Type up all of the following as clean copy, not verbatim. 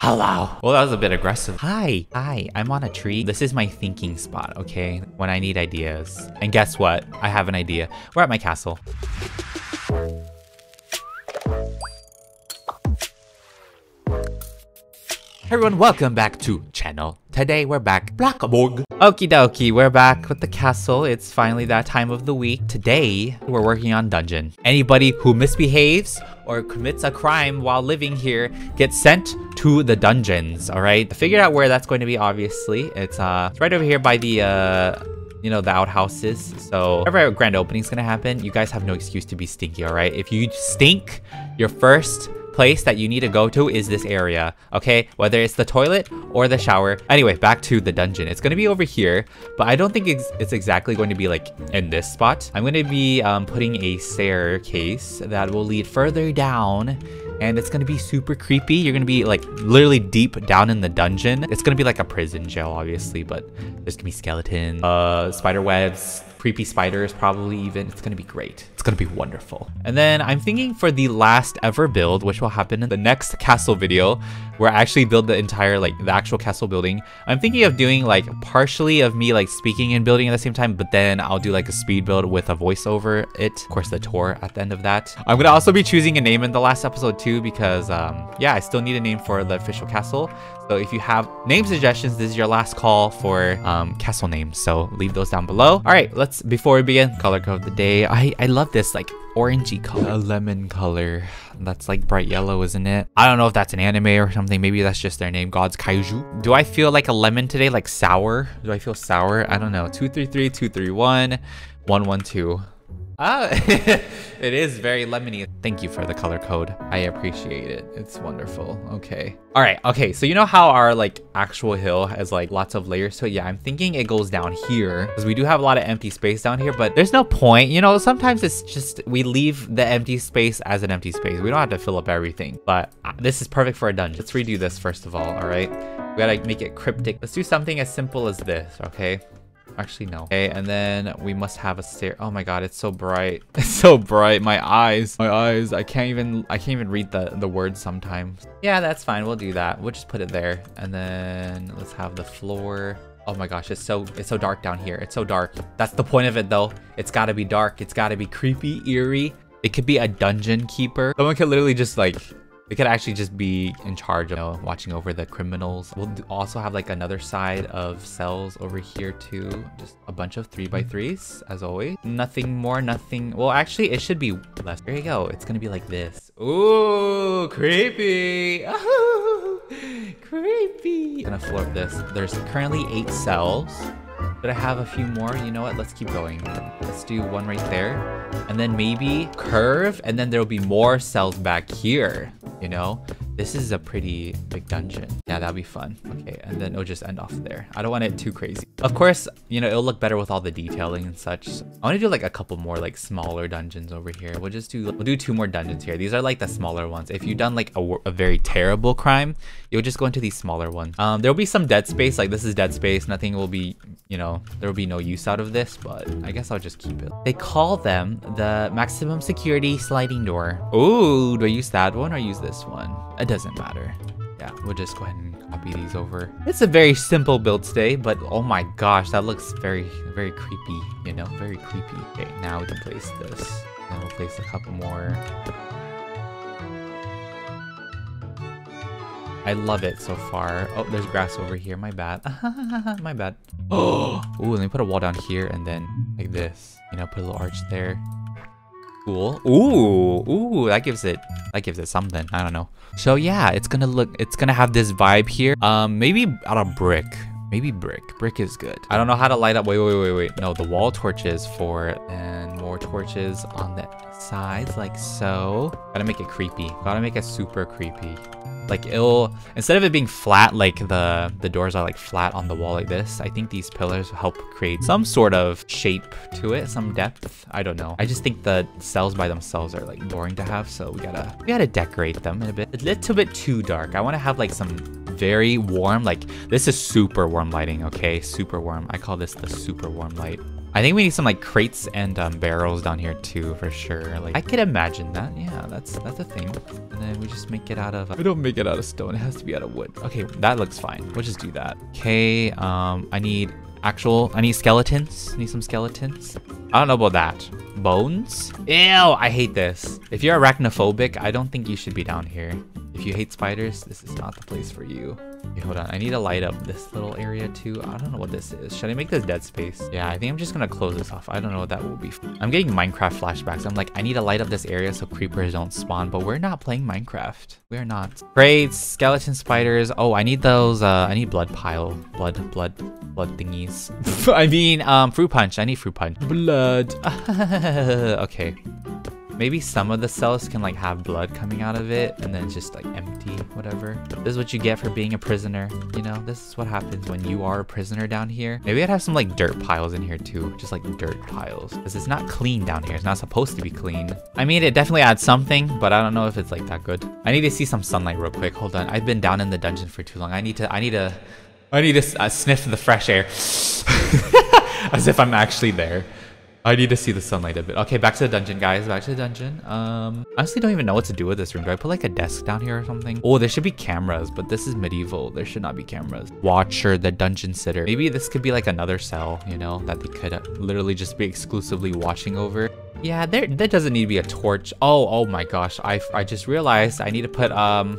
Hello. Well, that was a bit aggressive. Hi. Hi, I'm on a tree. This is my thinking spot, okay? When I need ideas. And guess what? I have an idea. We're at my castle. Everyone, welcome back to channel. Today we're back, Bloxburg. Okie dokie, we're back with the castle. It's finally that time of the week. Today, we're working on dungeon. Anybody who misbehaves or commits a crime while living here gets sent to the dungeons, all right? I figured out where that's going to be, obviously. It's right over here by the, you know, the outhouses. So whenever a grand opening's gonna happen, you guys have no excuse to be stinky, all right? If you stink, your first place that you need to go to is this area, okay? Whether it's the toilet or the shower. Anyway, back to the dungeon. It's gonna be over here, but I don't think it's exactly going to be like in this spot. I'm gonna be putting a staircase that will lead further down, and it's gonna be super creepy. You're gonna be like literally deep down in the dungeon. It's gonna be like a prison jail, obviously, but there's gonna be skeletons, spider webs, creepy spiders probably even. It's gonna be great. It's gonna be wonderful. And then I'm thinking for the last ever build, which will happen in the next castle video, where I actually build the entire, like, the actual castle building. I'm thinking of doing, like, partially of me, like, speaking and building at the same time, but then I'll do, like, a speed build with a voiceover it. Of course, the tour at the end of that. I'm gonna also be choosing a name in the last episode, too, because, yeah, I still need a name for the official castle. So if you have name suggestions, this is your last call for castle names. So leave those down below. All right, let's, before we begin, color code of the day. I love this, like, orangey color. A lemon color. That's like bright yellow, isn't it? I don't know if that's an anime or something. Maybe that's just their name, God's Kaiju. Do I feel like a lemon today? Like sour? Do I feel sour? I don't know. 233, 231, 112. Ah, it is very lemony. Thank you for the color code. I appreciate it. It's wonderful. Okay. All right. Okay. So you know how our like actual hill has like lots of layers. So yeah, I'm thinking it goes down here because we do have a lot of empty space down here, but there's no point. You know, sometimes it's just we leave the empty space as an empty space. We don't have to fill up everything, but this is perfect for a dungeon. Let's redo this first of all. All right. We gotta make it cryptic. Let's do something as simple as this. Okay. Actually, no. Okay, and then we must have a stair. Oh my god, it's so bright. It's so bright. My eyes. I can't even read the words sometimes. Yeah, that's fine. We'll do that. We'll just put it there. And then let's have the floor. Oh my gosh, it's so dark down here. It's so dark. That's the point of it though. It's gotta be dark. It's gotta be creepy, eerie. It could be a dungeon keeper. Someone could literally just like, it could actually just be in charge of, you know, watching over the criminals. We'll also have like another side of cells over here too. Just a bunch of 3x3s as always. Nothing more, nothing. Well, actually it should be less. There you go. It's going to be like this. Ooh, creepy. Oh, creepy. I'm going to floor this. There's currently 8 cells. But I have a few more. You know what? Let's keep going. Let's do one right there. And then maybe curve. And then there'll be more cells back here. You know, this is a pretty big dungeon. Yeah, that'll be fun. Okay, and then it'll just end off there. I don't want it too crazy. Of course, you know, it'll look better with all the detailing and such. So I want to do like a couple more like smaller dungeons over here. We'll do 2 more dungeons here. These are like the smaller ones. If you've done like a very terrible crime, you'll just go into these smaller ones. There'll be some dead space. Like this is dead space. Nothing will be, you know, there will be no use out of this, but I guess I'll just keep it. They call them the maximum security sliding door. Ooh, do I use that one or use this one? It doesn't matter. Yeah, we'll just go ahead and copy these over. It's a very simple build today, but oh my gosh, that looks very, very creepy, you know, very creepy. Okay, now we can place this. Now we'll place a couple more. I love it so far. Oh, there's grass over here. My bad. My bad. Oh, ooh, let me put a wall down here and then like this, you know, put a little arch there. Cool. Ooh, that gives it something. I don't know. So yeah, it's gonna have this vibe here. Maybe out of brick. Maybe brick. Brick is good. I don't know how to light up. Wait. No, the wall torches for, and more torches on the sides, like so. Gotta make it creepy. Gotta make it super creepy. Like it'll, instead of it being flat, like the doors are like flat on the wall like this, I think these pillars help create some sort of shape to it, some depth. I don't know. I just think the cells by themselves are like boring to have, so we gotta decorate them in a bit. A little bit too dark. I want to have like some very warm, like this is super warm lighting, okay? Super warm. I call this the super warm light. I think we need some like crates and barrels down here too for sure. Like I could imagine that. Yeah, that's a thing. And then we just make it out of. We don't make it out of stone. It has to be out of wood. Okay, that looks fine. We'll just do that. Okay. I need skeletons. I need some skeletons. I don't know about that. Bones? Ew! I hate this. If you're arachnophobic, I don't think you should be down here. If you hate spiders, this is not the place for you. Okay, hold on. I need to light up this little area too. I don't know what this is. Should I make this dead space? Yeah, I think I'm just gonna close this off. I don't know what that will be. I'm getting Minecraft flashbacks. I'm like, I need to light up this area so creepers don't spawn, but we're not playing Minecraft. We're not. Crates, skeleton spiders. Oh, I need those. I need blood pile. Blood thingies. I mean, fruit punch. I need fruit punch. Blood. Okay. Maybe some of the cells can like have blood coming out of it and then just like empty, whatever. This is what you get for being a prisoner. You know, this is what happens when you are a prisoner down here. Maybe I'd have some like dirt piles in here too. Just like dirt piles. Because it's not clean down here. It's not supposed to be clean. I mean, it definitely adds something, but I don't know if it's like that good. I need to see some sunlight real quick. Hold on. I've been down in the dungeon for too long. I need to sniff the fresh air. As if I'm actually there. I need to see the sunlight a bit. Okay, back to the dungeon, guys. Back to the dungeon. Honestly, don't even know what to do with this room. Do I put like a desk down here or something? Oh, there should be cameras, but this is medieval. There should not be cameras. Watcher, the dungeon sitter. Maybe this could be like another cell, you know, that they could literally just be exclusively watching over. Yeah, there doesn't need to be a torch. Oh my gosh. I just realized I need to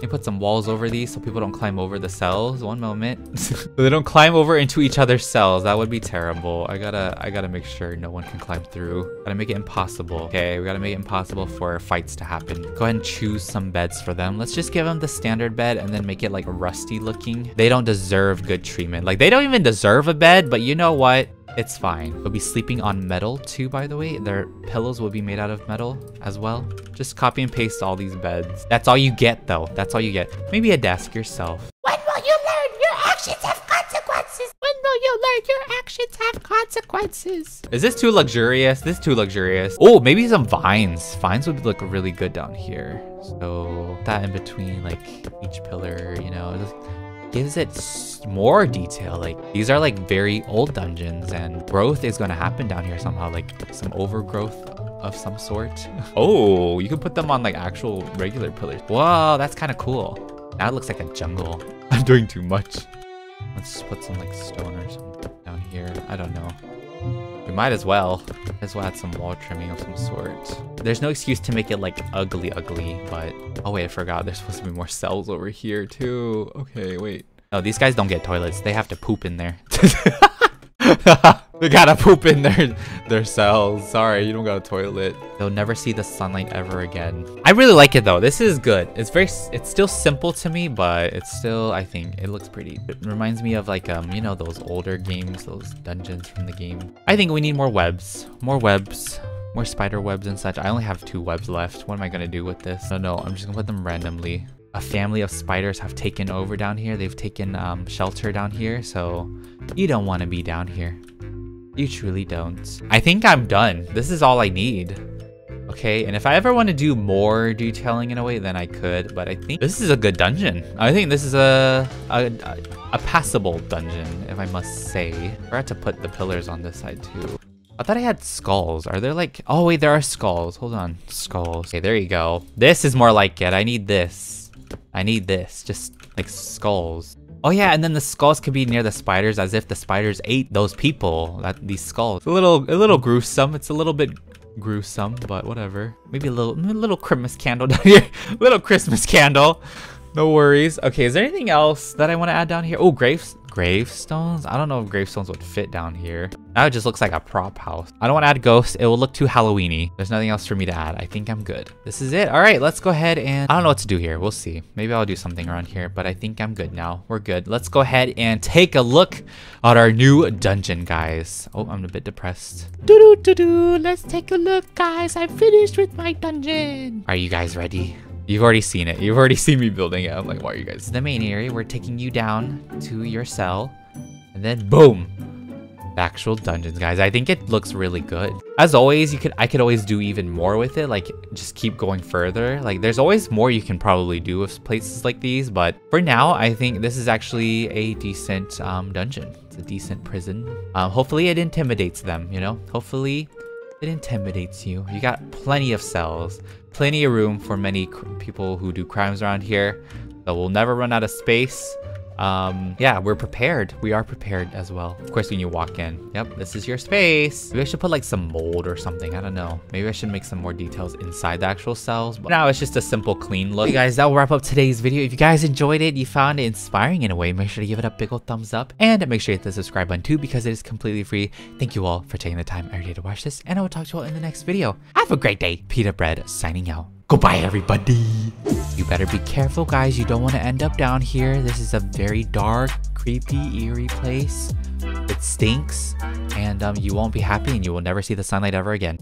put some walls over these so people don't climb over the cells. One moment. So they don't climb over into each other's cells. That would be terrible. I gotta make sure no one can climb through. Gotta make it impossible. Okay, we gotta make it impossible for fights to happen. Go ahead and choose some beds for them. Let's just give them the standard bed and then make it like rusty looking. They don't deserve good treatment. Like they don't even deserve a bed, but you know what? It's fine. They'll be sleeping on metal too, by the way. Their pillows will be made out of metal as well. Just copy and paste all these beds. That's all you get, though. That's all you get. Maybe a desk yourself. When will you learn your actions have consequences? When will you learn your actions have consequences? Is this too luxurious? This is too luxurious. Oh, maybe some vines. Vines would look really good down here. So that in between, like, each pillar, you know, just gives it more detail. Like these are like very old dungeons and growth is going to happen down here somehow, like some overgrowth of some sort. Oh, you can put them on like actual regular pillars. Whoa, that's kind of cool. Now it looks like a jungle. I'm doing too much. Let's just put some like stone or something down here. I don't know. We might as well. Might as well add some wall trimming of some sort. There's no excuse to make it like ugly, but oh wait, I forgot there's supposed to be more cells over here too. Okay, wait. No, these guys don't get toilets. They have to poop in there. They gotta poop in their cells. Sorry, you don't got a toilet. They'll never see the sunlight ever again. I really like it though. This is good. It's still simple to me, but it's still, I think it looks pretty. It reminds me of like, you know, those older games, those dungeons from the game. I think we need more webs. More spider webs and such. I only have 2 webs left. What am I gonna do with this? I don't know. I'm just gonna put them randomly. A family of spiders have taken over down here. They've taken shelter down here. So you don't want to be down here. You truly don't. I think I'm done. This is all I need. Okay, and if I ever want to do more detailing in a way, then I could. But I think this is a good dungeon. I think this is a passable dungeon, if I must say. I forgot to put the pillars on this side too. I thought I had skulls. Are there like... Oh wait, there are skulls. Hold on. Skulls. Okay, there you go. This is more like it. I need this. I need this. Just like skulls. Oh yeah, and then the skulls could be near the spiders as if the spiders ate those people, these skulls. It's a little gruesome. It's a little bit gruesome, but whatever. Maybe a little Christmas candle down here. Little Christmas candle. No worries. Okay, is there anything else that I want to add down here? Oh, gravestones? I don't know if gravestones would fit down here. Now it just looks like a prop house. I don't want to add ghosts. It will look too Halloween-y. There's nothing else for me to add. I think I'm good. This is it. All right, let's go ahead and... I don't know what to do here. We'll see. Maybe I'll do something around here, but I think I'm good now. We're good. Let's go ahead and take a look at our new dungeon, guys. Oh, I'm a bit depressed. Do-do-do-do. Let's take a look, guys. I'm finished with my dungeon. Are you guys ready? You've already seen it. You've already seen me building it. I'm like, why are you guys? The main area, we're taking you down to your cell. And then boom. actual dungeons, guys. I think it looks really good. As always, I could always do even more with it, like just keep going further. Like there's always more you can probably do with places like these, but for now I think this is actually a decent dungeon. It's a decent prison. Hopefully it intimidates them, you know. Hopefully it intimidates you. You got plenty of cells, plenty of room for many people who do crimes around here, so we'll never run out of space. Yeah, we're prepared. We are prepared as well. Of course, when you walk in, yep, this is your space. Maybe I should put like some mold or something. I don't know. Maybe I should make some more details inside the actual cells. But now it's just a simple clean look. Hey guys, that will wrap up today's video. If you guys enjoyed it, you found it inspiring in a way, make sure to give it a big old thumbs up and make sure you hit the subscribe button too, because it is completely free. Thank you all for taking the time every day to watch this, and I will talk to you all in the next video. Have a great day. PeetahBread signing out. Goodbye, everybody. You better be careful, guys. You don't want to end up down here. This is a very dark, creepy, eerie place. It stinks, and you won't be happy, and you will never see the sunlight ever again.